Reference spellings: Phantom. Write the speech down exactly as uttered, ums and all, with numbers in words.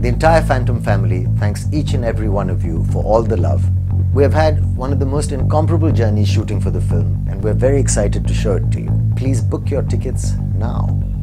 The entire Phantom family thanks each and every one of you for all the love. We have had one of the most incomparable journeys shooting for the film, and we're very excited to show it to you. Please book your tickets now.